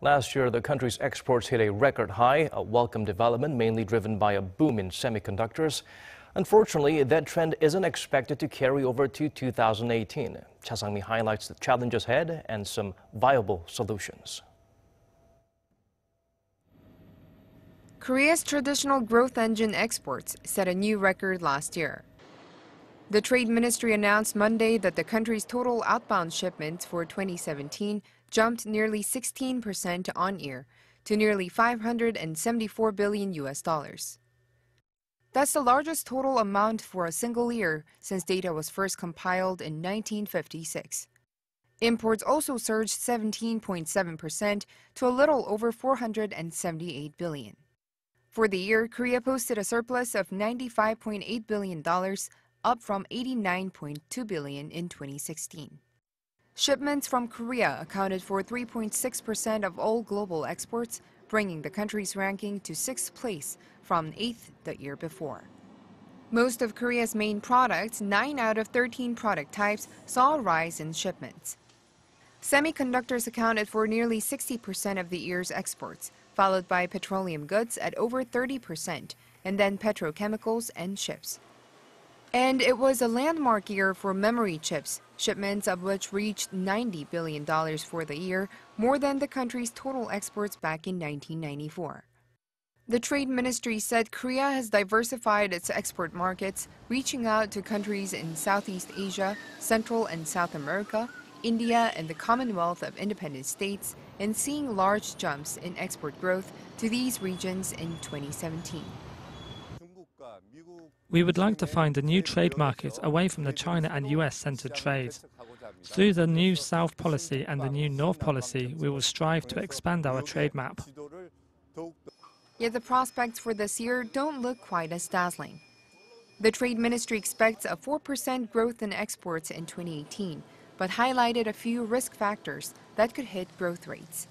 Last year, the country's exports hit a record high, a welcome development mainly driven by a boom in semiconductors. Unfortunately, that trend isn't expected to carry over to 2018. Cha Sang-mi highlights the challenges ahead and some viable solutions. Korea's traditional growth engine exports set a new record last year. The Trade Ministry announced Monday that the country's total outbound shipments for 2017 jumped nearly 16% on-year to nearly $574 billion. That's the largest total amount for a single year since data was first compiled in 1956. Imports also surged 17.7% to a little over $478 billion. For the year, Korea posted a surplus of $95.8 billion, up from $89.2 billion in 2016. Shipments from Korea accounted for 3.6% of all global exports, bringing the country's ranking to 6th place from 8th the year before. Most of Korea's main products, 9 out of 13 product types, saw a rise in shipments. Semiconductors accounted for nearly 60% of the year's exports, followed by petroleum goods at over 30%, and then petrochemicals and chips. And it was a landmark year for memory chips, shipments of which reached $90 billion for the year, more than the country's total exports back in 1994. The Trade Ministry said Korea has diversified its export markets, reaching out to countries in Southeast Asia, Central and South America, India and the Commonwealth of Independent States, and seeing large jumps in export growth to these regions in 2017. We would like to find a new trade market away from the China and US-centered trade. Through the New South Policy and the New North Policy, we will strive to expand our trade map. Yet the prospects for this year don't look quite as dazzling. The Trade Ministry expects a 4% growth in exports in 2018, but highlighted a few risk factors that could hit growth rates.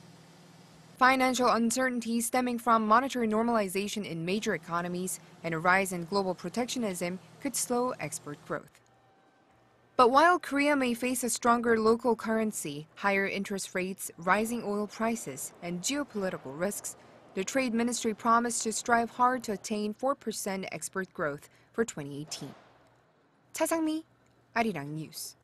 Financial uncertainty stemming from monetary normalization in major economies and a rise in global protectionism could slow export growth. But while Korea may face a stronger local currency, higher interest rates, rising oil prices, and geopolitical risks, the Trade Ministry promised to strive hard to attain 4% export growth for 2018. Cha Sang-mi, Arirang News.